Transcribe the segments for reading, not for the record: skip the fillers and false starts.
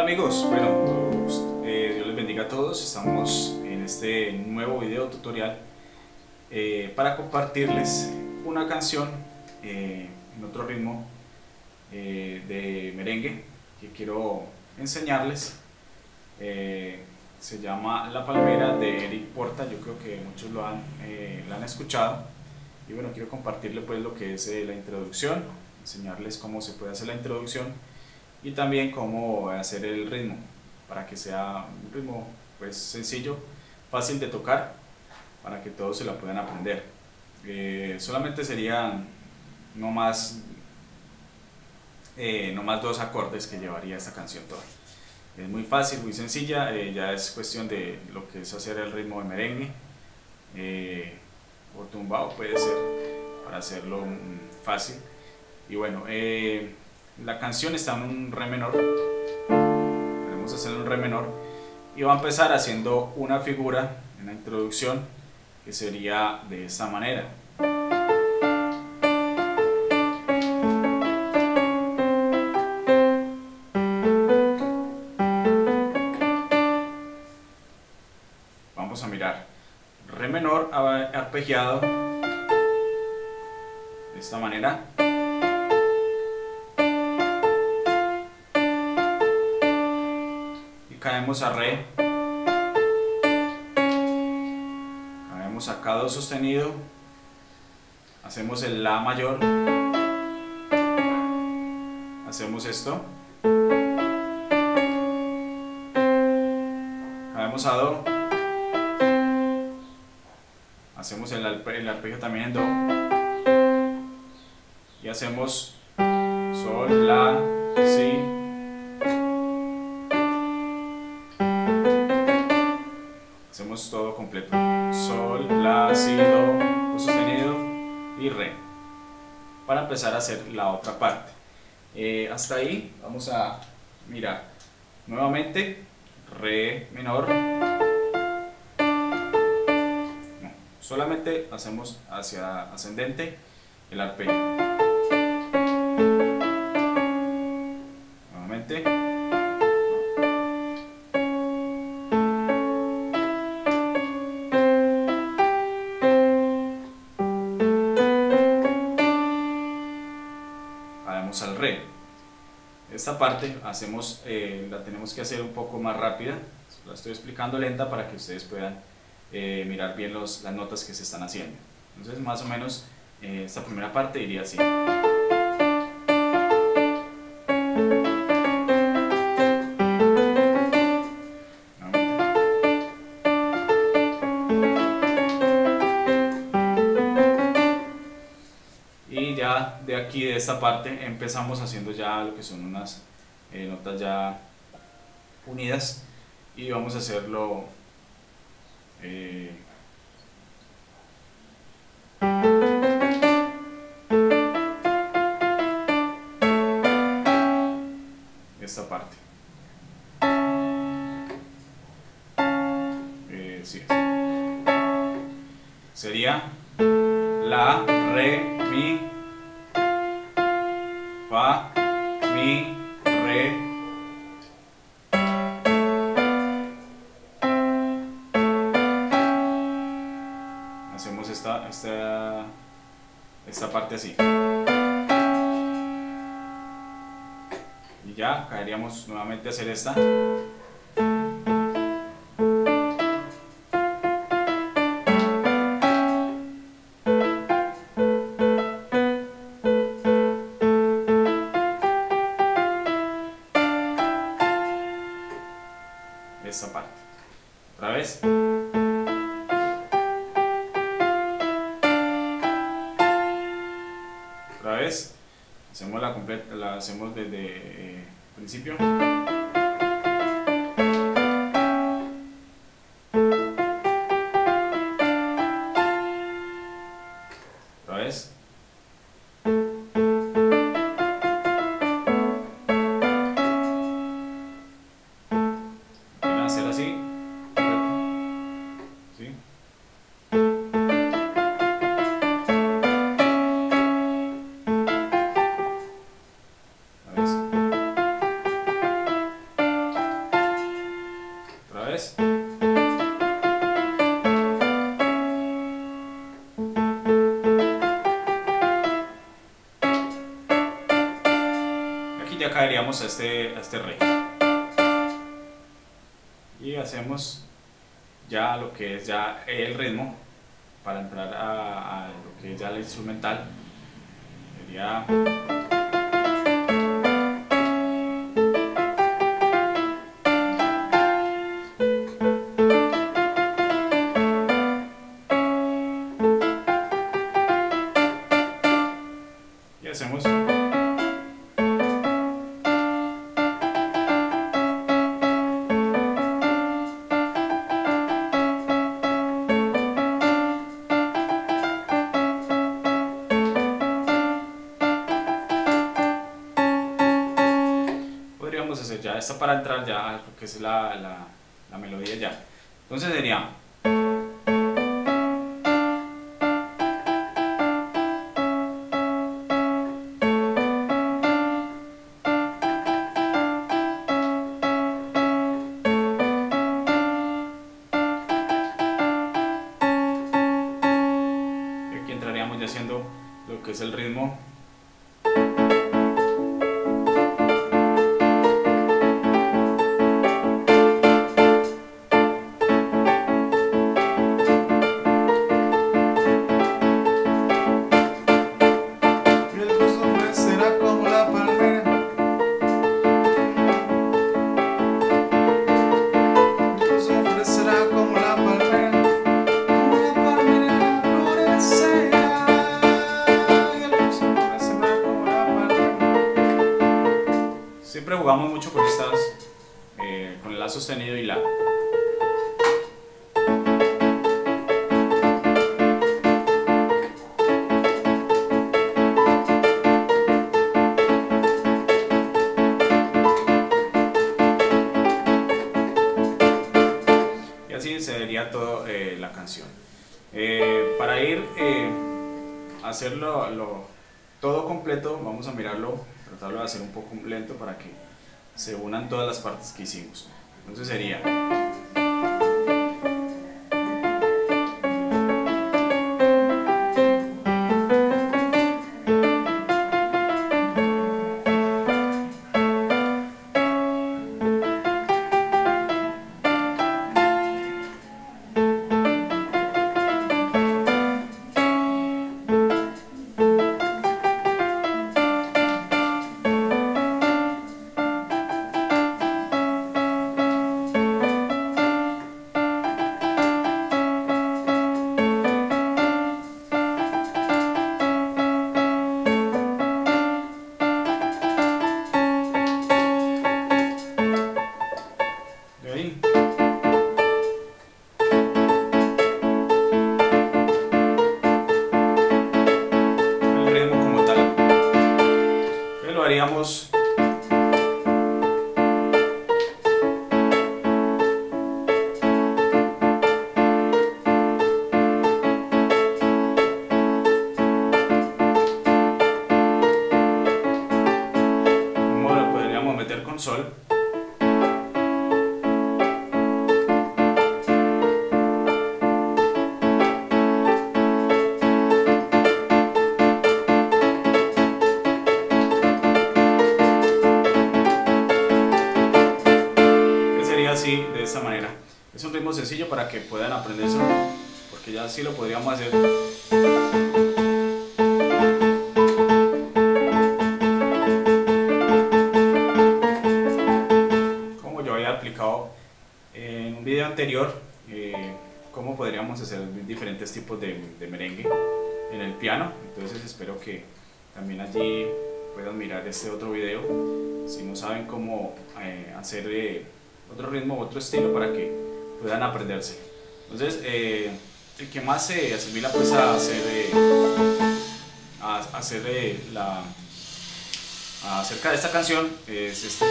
Hola amigos, bueno, Dios les bendiga a todos. Estamos en este nuevo video tutorial para compartirles una canción en otro ritmo de merengue que quiero enseñarles. Se llama La Palmera de Eric Porta. Yo creo que muchos la han escuchado, y bueno, quiero compartirles pues lo que es la introducción, enseñarles cómo se puede hacer la introducción y también cómo hacer el ritmo para que sea un ritmo pues sencillo, fácil de tocar, para que todos se la puedan aprender. Solamente serían no más dos acordes que llevaría esta canción toda. Es muy fácil, muy sencilla. Ya es cuestión de lo que es hacer el ritmo de merengue o tumbao, puede ser, para hacerlo fácil. Y bueno, la canción está en un re menor. Vamos a hacer un re menor y va a empezar haciendo una figura en la introducción que sería de esta manera. Vamos a mirar re menor arpegiado de esta manera. Caemos a re, caemos a do sostenido, hacemos el la mayor, hacemos esto, caemos a do, hacemos el arpegio también en do y hacemos sol, la, si. Hacemos todo completo: sol, la, si, do sostenido y re, para empezar a hacer la otra parte. Hasta ahí vamos a mirar nuevamente re menor. No, solamente hacemos hacia ascendente el arpegio. Nuevamente. Al re. Esta parte hacemos, la tenemos que hacer un poco más rápida. La estoy explicando lenta para que ustedes puedan mirar bien las notas que se están haciendo. Entonces más o menos esta primera parte iría así. De aquí, de esta parte, empezamos haciendo ya lo que son unas notas ya unidas, y vamos a hacerlo esta parte sí, sería la, re, mi, fa, mi, re, hacemos esta parte así, y ya caeríamos nuevamente a hacer esta. Esta parte, otra vez, otra vez, hacemos la completa, la hacemos desde principio, otra vez. y ya caeríamos a este re. Y hacemos ya lo que es ya el ritmo para entrar a lo que es ya la instrumental. Sería... Y hacemos... hacer ya esta para entrar ya a lo que es la melodía ya. Entonces sería y aquí entraríamos ya haciendo lo que es el ritmo. Siempre jugamos mucho con estas, con el la sostenido y la. Y así se vería toda la canción. Para ir a hacerlo todo completo, vamos a mirarlo, tratarlo de hacer un poco lento para que se unan todas las partes que hicimos. Entonces sería... Haríamos como lo podríamos meter con sol. Así, de esta manera. Es un ritmo sencillo para que puedan aprenderse, porque ya así lo podríamos hacer. Como yo había aplicado en un video anterior, cómo podríamos hacer diferentes tipos de merengue en el piano. Entonces espero que también allí puedan mirar este otro video. Si no saben cómo hacer otro ritmo, otro estilo, para que puedan aprenderse. Entonces, el que más se asimila pues a hacer, acerca de esta canción es este.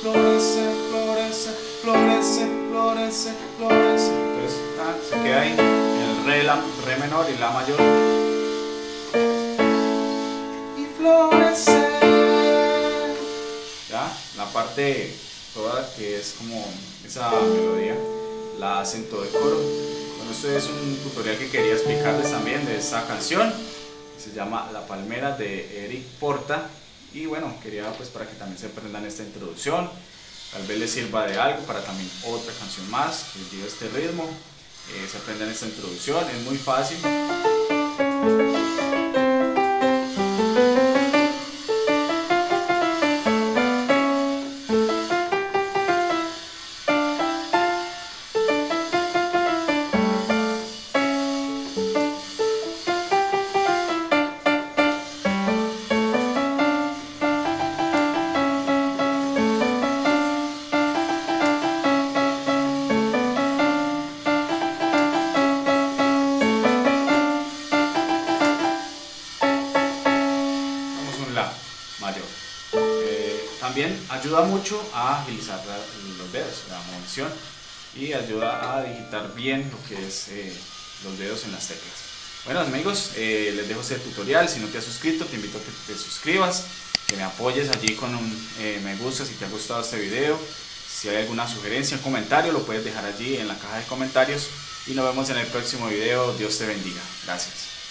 Florece, florece, florece, florece, florece. Entonces, cuerda se queda ahí, el re, re menor y la mayor. Y florecer. ¿Ya? La parte toda que es como esa melodía, la hacen todo el coro. Bueno, esto es un tutorial que quería explicarles también de esta canción. Se llama La Palmera de Eric Porta. Y bueno, quería pues para que también se aprendan esta introducción. Tal vez les sirva de algo para también otra canción más que les diga este ritmo. Se aprendan esta introducción, es muy fácil. También ayuda mucho a agilizar los dedos, la movilización, y ayuda a digitar bien lo que es los dedos en las teclas. Bueno amigos, les dejo este tutorial. Si no te has suscrito, te invito a que te suscribas, que me apoyes allí con un me gusta si te ha gustado este video. Si hay alguna sugerencia, un comentario, lo puedes dejar allí en la caja de comentarios. Y nos vemos en el próximo video. Dios te bendiga. Gracias.